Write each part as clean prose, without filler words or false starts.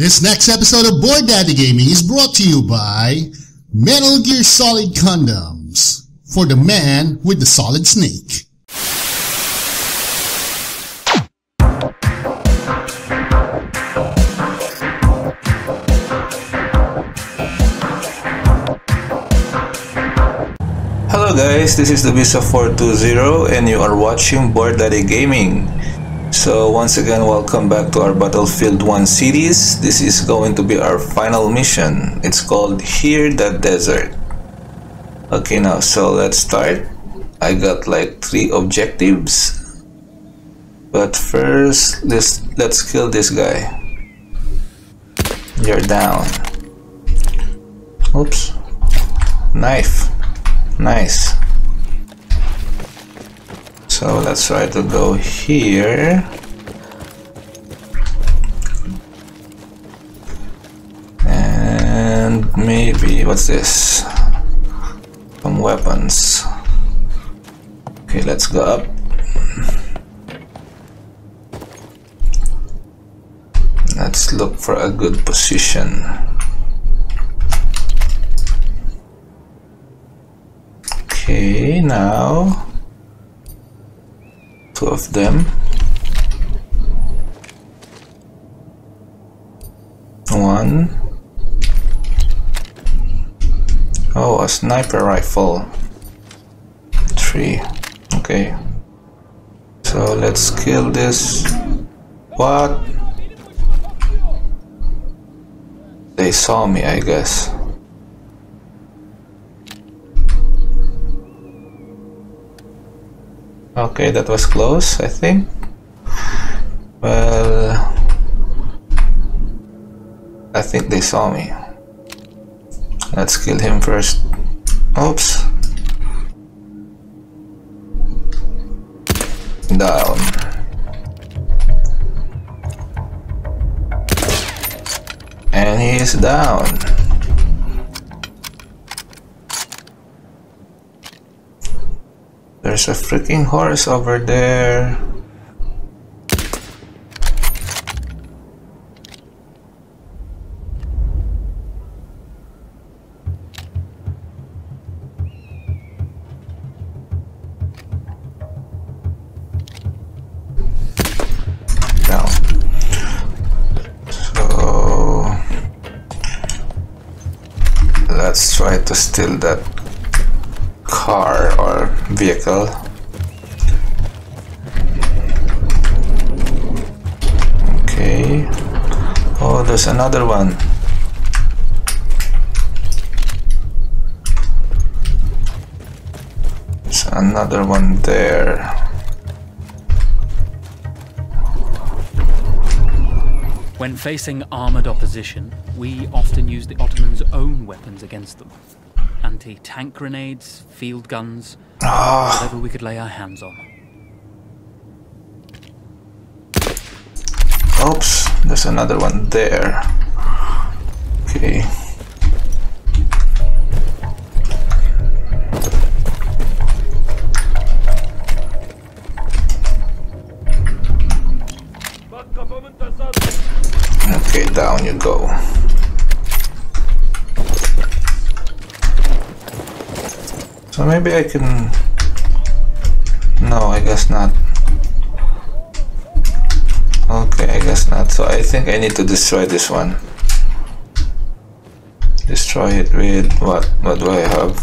This next episode of Bored Daddy Gaming is brought to you by Metal Gear Solid Condoms for the man with the solid snake. Hello guys, this is the Beast of 420 and you are watching Bored Daddy Gaming. So once again, welcome back to our Battlefield 1 series. This is going to be our final mission. It's called Hear the Desert. Okay, now so let's start. I got like 3 objectives, but first let's kill this guy. You're down. Oops. Knife. Nice. So let's try to go here and maybe, what's this? Some weapons. Okay, let's go up. Let's look for a good position. Okay, now two of them. One. Oh, a sniper rifle. 3. Okay. So let's kill this. What? They saw me, I guess. Okay, that was close, I think. Well, I think they saw me. Let's kill him first. Oops. Down. And he is down. There's a freaking horse over there. Down. So let's try to steal that car or vehicle. Okay. Oh, there's another one. There's another one there. When facing armored opposition, we often use the Ottomans' own weapons against them. Anti-tank grenades, field guns, whatever we could lay our hands on. Oops, there's another one there. Okay. Okay, down you go. So maybe I can... No, I guess not. Okay, I guess not. So I think I need to destroy this one. Destroy it with... What do I have?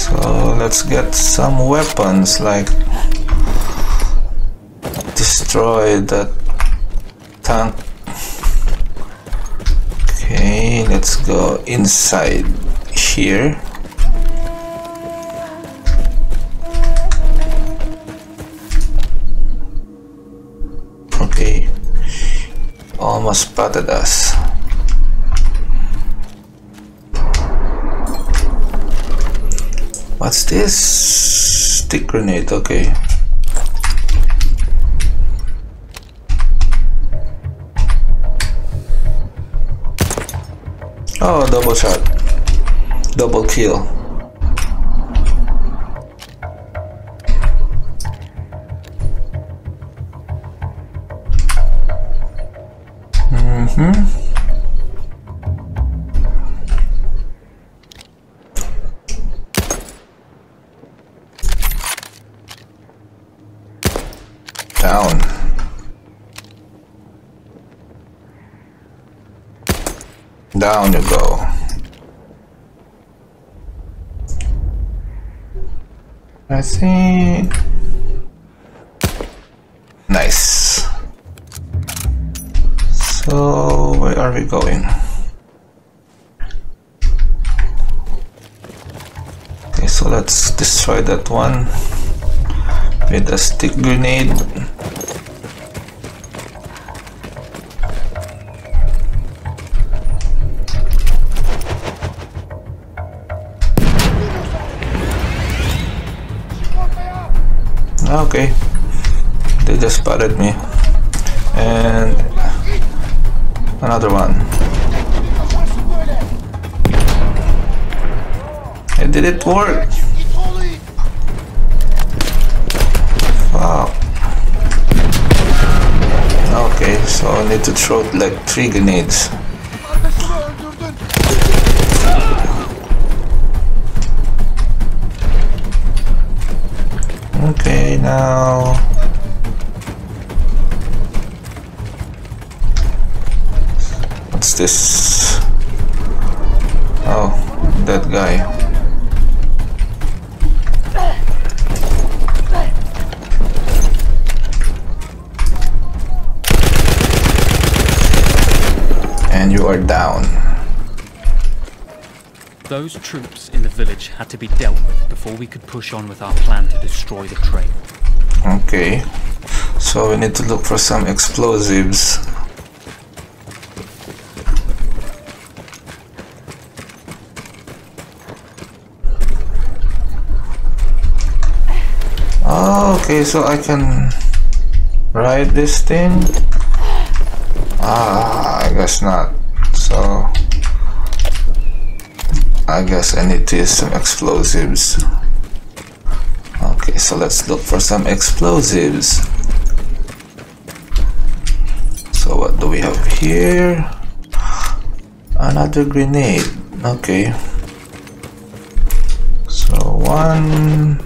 So let's get some weapons, like... Destroy that tank. Okay, let's go inside here. Okay, almost spotted us. What's this? Stick grenade, okay. Oh, double shot. Double kill. Down. Down you go. I see. Nice. So, where are we going? Okay, so let's destroy that one with a stick grenade. Okay, they just spotted me, and another one. It didn't work. Wow. Okay, so I need to throw like 3 grenades. Okay, now what's this? Oh, that guy. And you are down. Those troops in the village had to be dealt with before we could push on with our plan to destroy the train. Okay, so we need to look for some explosives. Oh, okay, so I can ride this thing? Ah, I guess not. So I guess I need to use some explosives. Okay, so let's look for some explosives. So what do we have here? Another grenade. Okay. So 1, 2,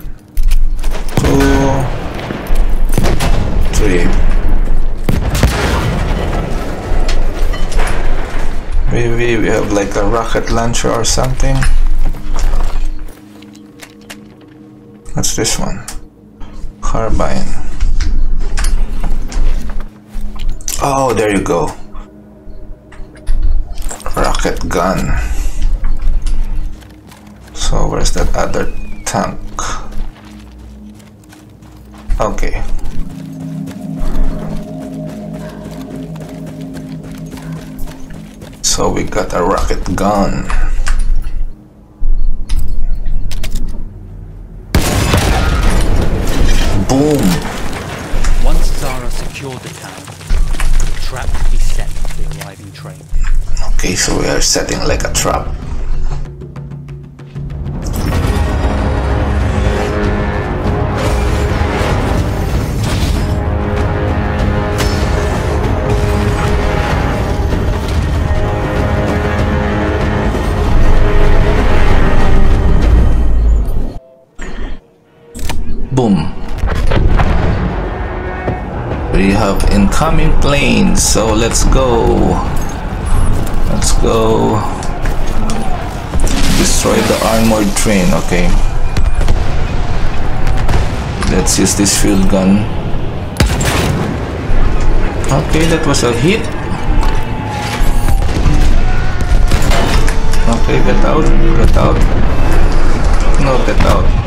3. Maybe we have like a rocket launcher or something. What's this one? Carbine. Oh, there you go. Rocket gun. So where's that other tank? Okay. So we got a rocket gun. Boom! Once Zara secured the town, the trap would be set for the arriving train. Okay, so we are setting like a trap. We have incoming planes, so let's go. Let's go destroy the armored train. Okay, let's use this field gun. Okay, that was a hit. Okay, get out, get out. No, get out.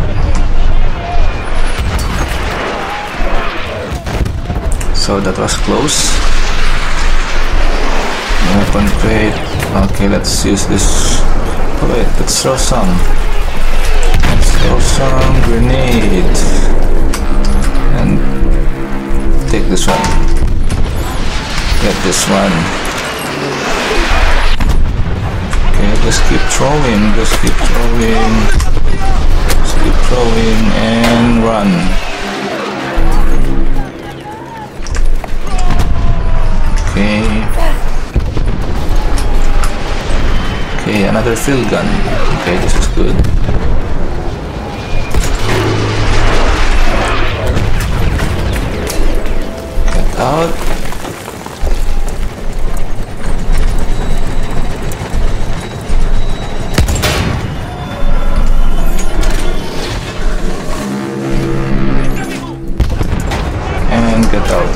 So that was close. Weapon crate. Okay, let's use this. Oh, wait, let's throw some. Let's throw some grenades. And take this one. Get this one. Okay, just keep throwing. Just keep throwing. Just keep throwing and run. Okay. another field gun. Okay, this is good. Get out. And get out.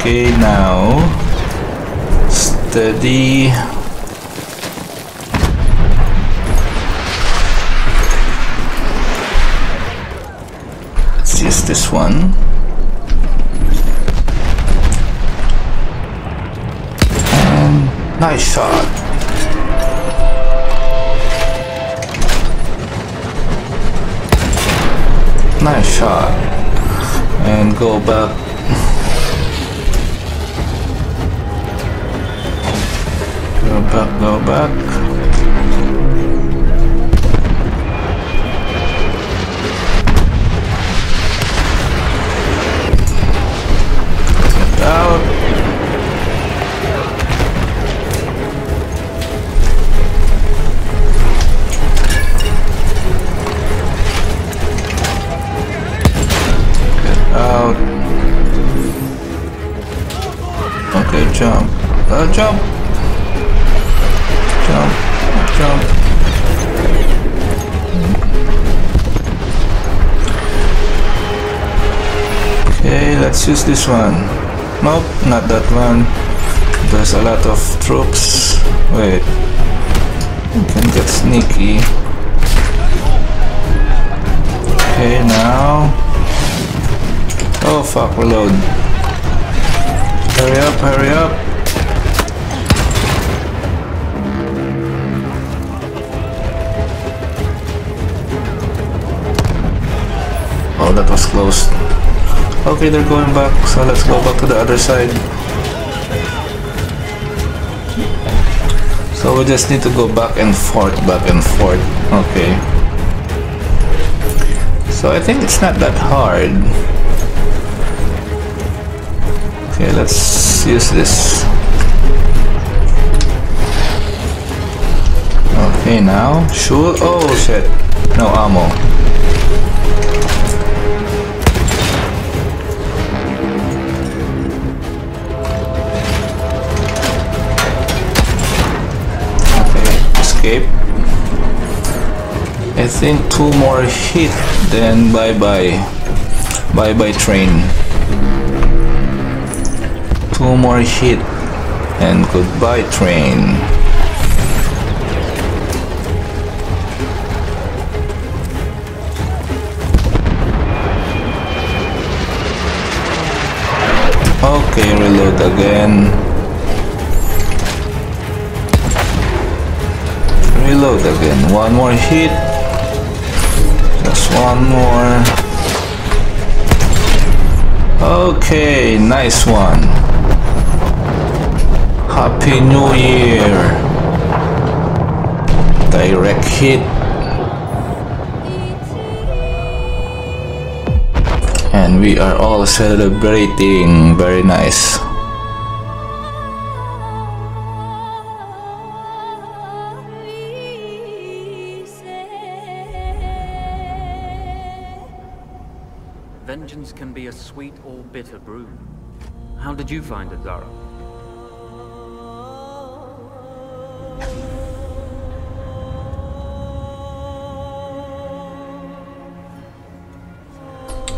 Okay, now steady. Let's use this one. And nice shot. Nice shot. And go back. Go back. Get out. Get out. Okay, jump. Jump. Jump. Okay, let's use this one. Nope, not that one. There's a lot of troops. Wait, we can get sneaky. Okay, now. Oh fuck, reload. Hurry up, hurry up. Oh, that was close. Okay, they're going back, so let's go back to the other side. So we just need to go back and forth, back and forth. Okay. So I think it's not that hard. Okay, let's use this. Okay, now, shoot. Oh shit, no ammo. I think two more hit, then bye bye train. Two more hit and goodbye train. Okay, reload again. Reload again. One more hit. Just one more. Okay, nice one. Happy New Year. Direct hit. And we are all celebrating. Very nice. Vengeance can be a sweet or bitter brew. How did you find it, Zara?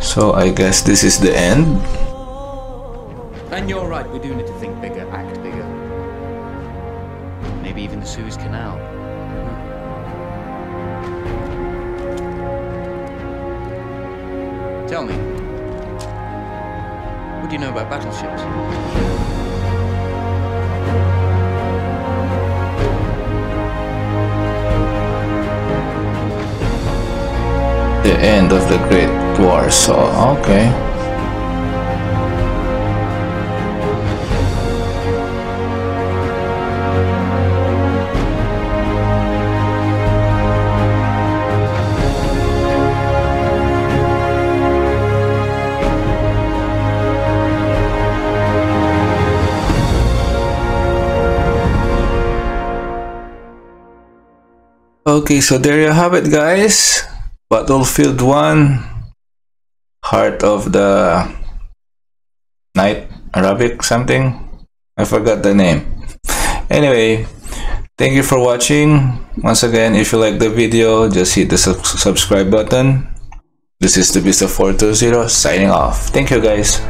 So I guess this is the end. And you're right, we do need to think bigger, act bigger. Maybe even the Suez Canal. Tell me, what do you know about battleships? The end of the Great War, so okay. Okay, so there you have it, guys. Battlefield 1, Heart of the Night, Arabic something, I forgot the name. Anyway, thank you for watching. Once again, if you like the video, just hit the subscribe button. This is the Beast of 420 signing off. Thank you, guys.